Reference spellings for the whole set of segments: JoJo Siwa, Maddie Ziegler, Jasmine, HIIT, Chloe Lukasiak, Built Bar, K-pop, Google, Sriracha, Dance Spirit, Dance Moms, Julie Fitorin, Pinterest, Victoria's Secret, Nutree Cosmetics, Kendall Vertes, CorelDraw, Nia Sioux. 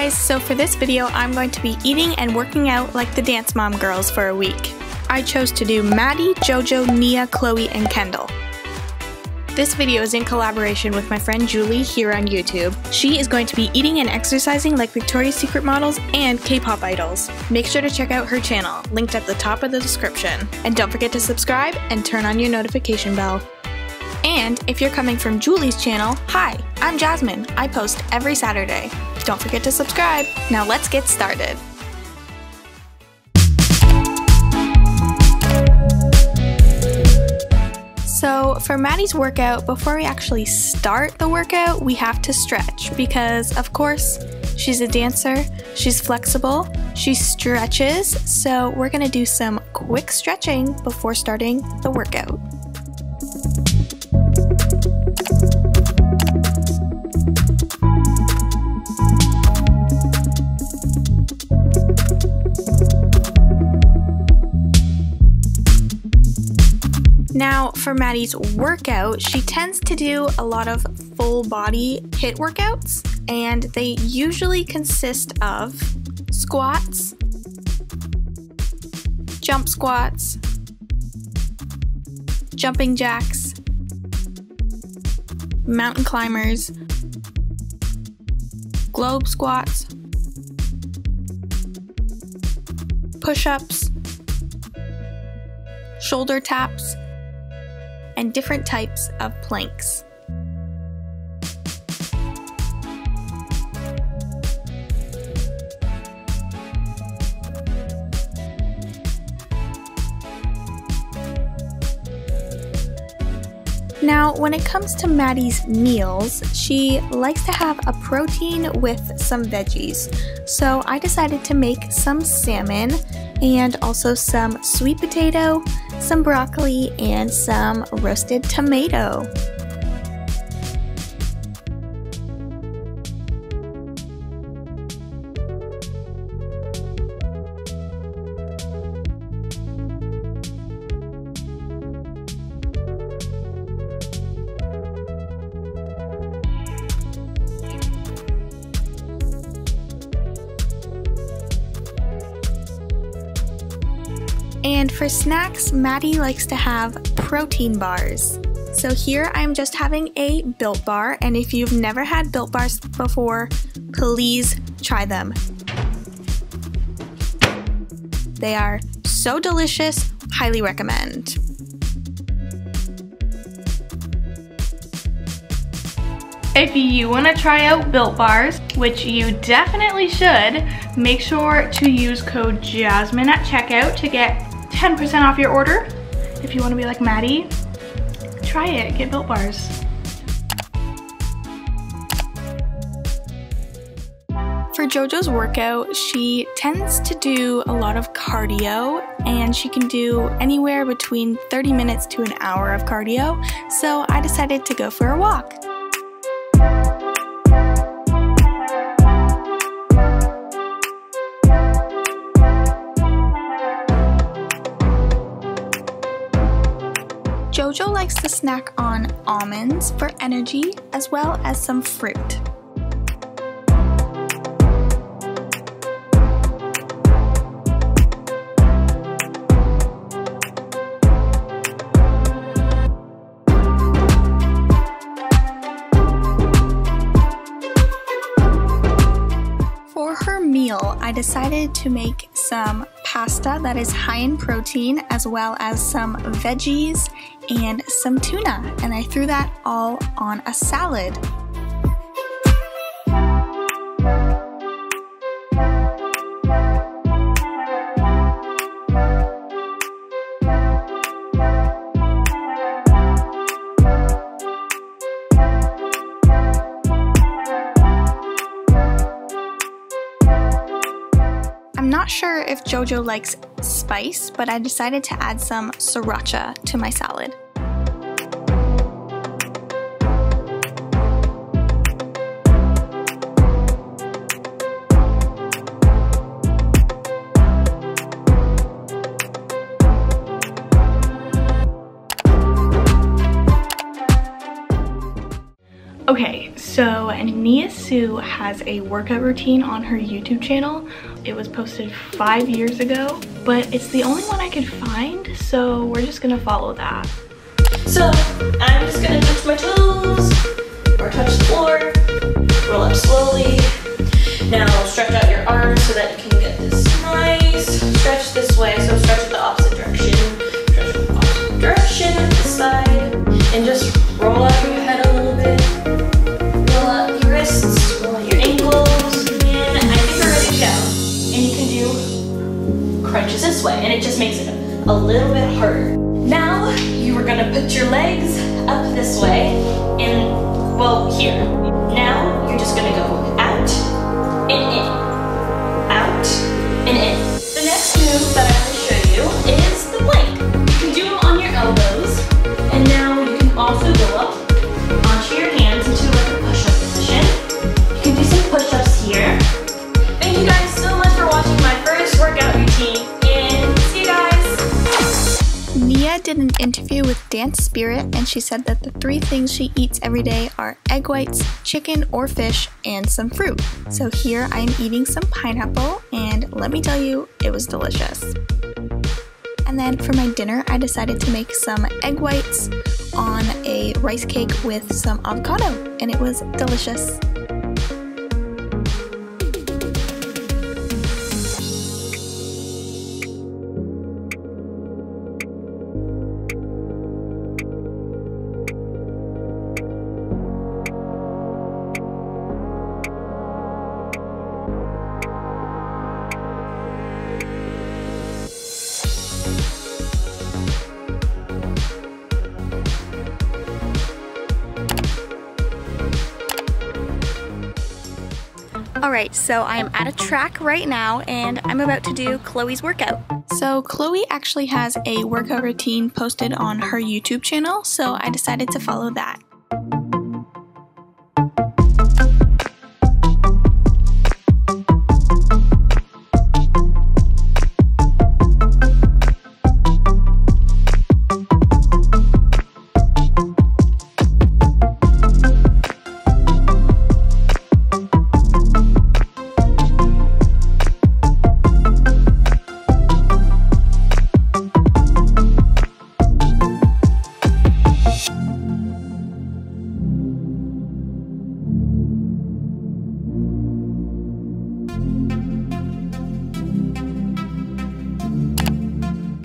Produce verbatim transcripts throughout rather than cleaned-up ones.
guys, so for this video I'm going to be eating and working out like the Dance Mom girls for a week. I chose to do Maddie, JoJo, Nia, Chloe, and Kendall. This video is in collaboration with my friend Julie here on YouTube. She is going to be eating and exercising like Victoria's Secret models and K-pop idols. Make sure to check out her channel, linked at the top of the description. And don't forget to subscribe and turn on your notification bell. And if you're coming from Julie's channel, hi, I'm Jasmine. I post every Saturday. Don't forget to subscribe. Now let's get started. So for Maddie's workout, before we actually start the workout, we have to stretch because, of course, she's a dancer, she's flexible, she stretches, so we're gonna do some quick stretching before starting the workout. Now for Maddie's workout, she tends to do a lot of full body HIIT workouts, and they usually consist of squats, jump squats, jumping jacks, mountain climbers, globe squats, push-ups, shoulder taps, and different types of planks. Now, when it comes to Maddie's meals, she likes to have a protein with some veggies. So I decided to make some salmon and also some sweet potato, some broccoli, and some roasted tomato. And for snacks, Maddie likes to have protein bars. So here I'm just having a Built Bar, and if you've never had Built Bars before, please try them. They are so delicious, highly recommend. If you want to try out Built Bars, which you definitely should, make sure to use code Jasmine at checkout to get ten percent off your order. If you want to be like Maddie, try it, get Built Bars. For JoJo's workout, she tends to do a lot of cardio, and she can do anywhere between thirty minutes to an hour of cardio, so I decided to go for a walk. JoJo likes to snack on almonds for energy, as well as some fruit. For her meal, I decided to make some pasta that is high in protein, as well as some veggies and some tuna, and I threw that all on a salad. I'm not sure if JoJo likes spice, but I decided to add some sriracha to my salad. Okay, so Nia Sioux has a workout routine on her YouTube channel. It was posted five years ago, but it's the only one I could find, so we're just gonna follow that. So I'm just gonna touch my toes or touch the floor, roll up slowly. Now stretch out your arms so that you can get this nice stretch this way. So stretch the opposite direction, stretch the opposite direction, this side, and just roll up your head a little bit. Roll up your wrists, roll up your ankles, and I think we're ready to go. And you can do crunches this way, and it just makes it a little bit harder. Now you are gonna put your legs up this way, and well here. Now you're just gonna go out. And in, out, and in. The next move that I'm going to show you is the plank. You can do them on your elbows, and now you can also go up onto your hands into like a push-up position. You can do some push-ups here. Thank you guys so much for watching my first workout routine, and see you guys. Nia did an interview with Dance Spirit, and she said that the three things she eats every day are egg whites, chicken or fish, and some fruit. So here I am eating some pineapple, and let me tell you, it was delicious. And then for my dinner, I decided to make some egg whites on a rice cake with some avocado, and it was delicious. Alright, so I am at a track right now, and I'm about to do Chloe's workout. So Chloe actually has a workout routine posted on her YouTube channel, so I decided to follow that.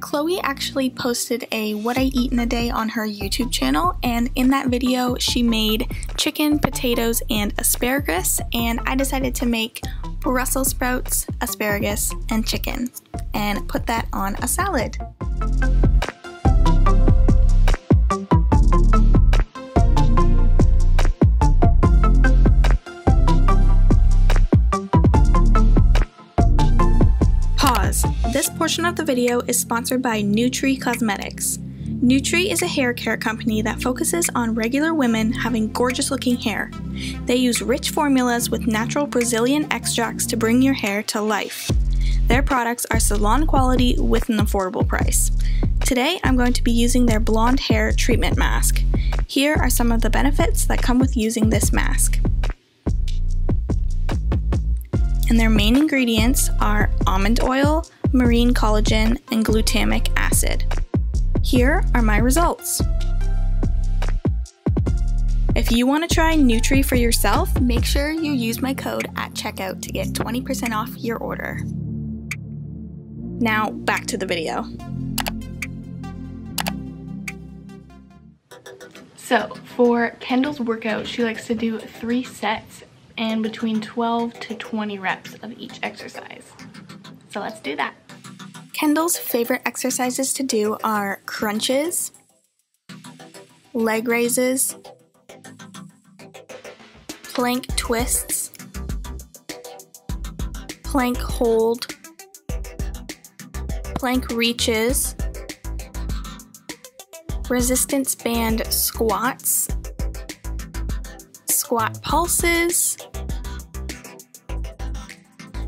Chloe actually posted a what I eat in a day on her YouTube channel, and in that video she made chicken, potatoes, and asparagus, and I decided to make Brussels sprouts, asparagus, and chicken and put that on a salad. This portion of the video is sponsored by Nutree Cosmetics. Nutree is a hair care company that focuses on regular women having gorgeous looking hair. They use rich formulas with natural Brazilian extracts to bring your hair to life. Their products are salon quality with an affordable price. Today I'm going to be using their blonde hair treatment mask. Here are some of the benefits that come with using this mask. And their main ingredients are almond oil, marine collagen, and glutamic acid. Here are my results. If you want to try Nutree for yourself, make sure you use my code at checkout to get twenty percent off your order. Now back to the video. So for Kendall's workout, she likes to do three sets and between twelve to twenty reps of each exercise. So let's do that. Kendall's favorite exercises to do are crunches, leg raises, plank twists, plank hold, plank reaches, resistance band squats, squat pulses,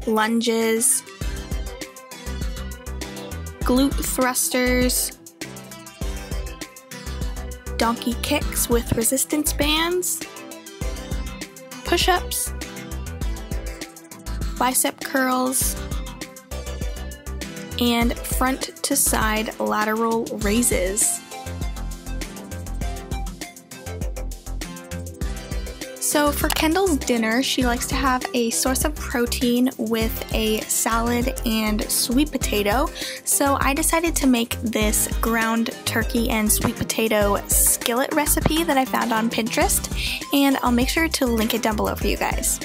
lunges, glute thrusters, donkey kicks with resistance bands, push-ups, bicep curls, and front to side lateral raises. So for Kendall's dinner, she likes to have a source of protein with a salad and sweet potato. So I decided to make this ground turkey and sweet potato skillet recipe that I found on Pinterest, and I'll make sure to link it down below for you guys.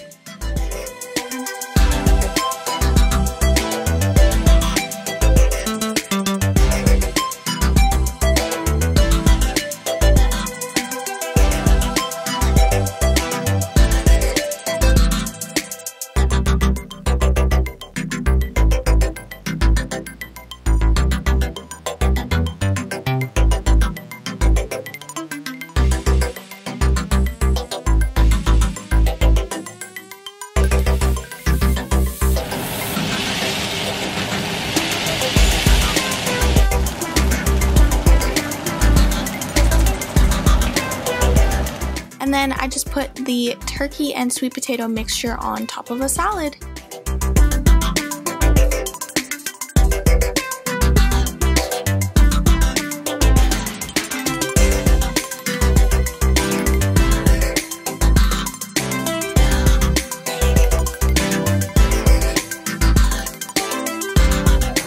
And then I just put the turkey and sweet potato mixture on top of a salad.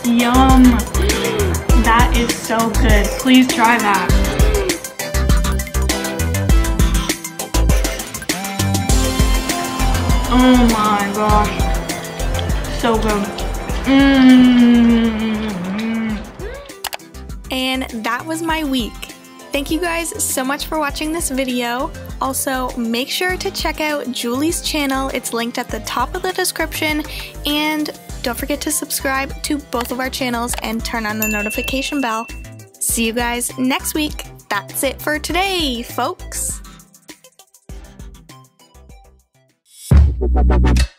Yum! That is so good. Please try that. Oh my gosh, so good. Mm-hmm. And that was my week. Thank you guys so much for watching this video. Also, make sure to check out Julie's channel. It's linked at the top of the description. And don't forget to subscribe to both of our channels and turn on the notification bell. See you guys next week. That's it for today, folks. Bye.